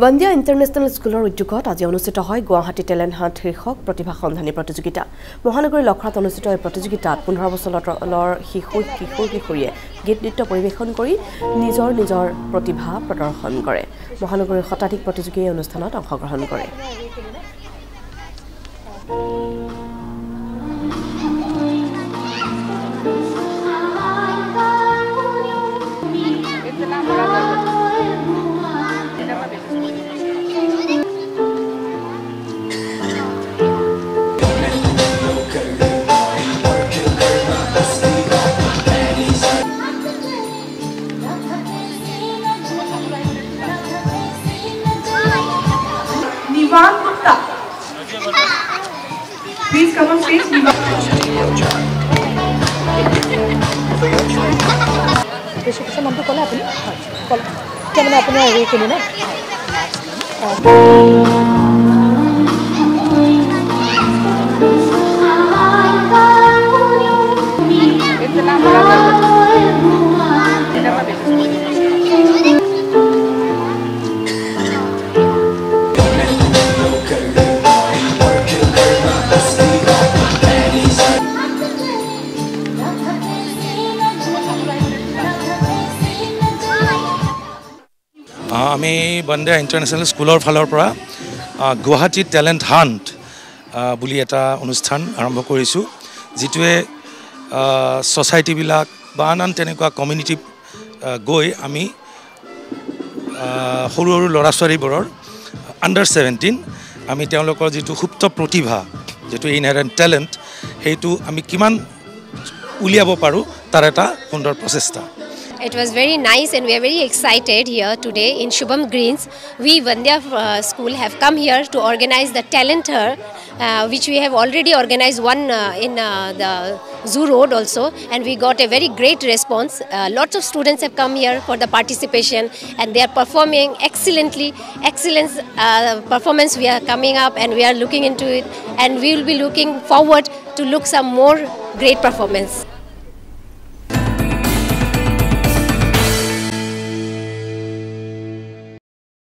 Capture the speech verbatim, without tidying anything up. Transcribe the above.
Vandya International School or Utukot, as Yonosita Hoi, Guwahati Talent Hunt, Hihok, Protiba Honda, Protogita, Mohanagri Lokrat on the Sito, Protogita, Punhavosolor, Lor, Hihu, Hihu, Hihu, Get Dito Privihongori, Nizor, Nizor, Protiba, Protor Hongore, Mohanagri Hotatic Protogi, Onustanot, and Hogger Hongore. Please come on stage. আমি Vandya International School or ফালৰ পৰা Guwahati Talent Hunt বুলি এটা অনুষ্ঠান আৰম্ভ কৰিছো যেটোৱে society বিলাক বা আন তেনেকুৱা community গৈ আমি সৰু সৰু লৰাছৰি বৰৰ আন্ডাৰ seventeen আমি তেওঁলোকৰ যেটো সুপ্ত প্ৰতিভা যেটো ইনহেৰেন্ট টেলেন্ট হেতু আমি কিমান উলিয়াব পাৰো তাৰ এটা সুন্দৰ প্ৰচেষ্টা It was very nice and we are very excited here today in Shubham Greens. We, Vandya uh, School, have come here to organize the Talent Hunt, uh, which we have already organized one uh, in uh, the Zoo Road also, and we got a very great response. Uh, lots of students have come here for the participation and they are performing excellently. Excellent uh, performance we are coming up and we are looking into it, and we will be looking forward to look some more great performance.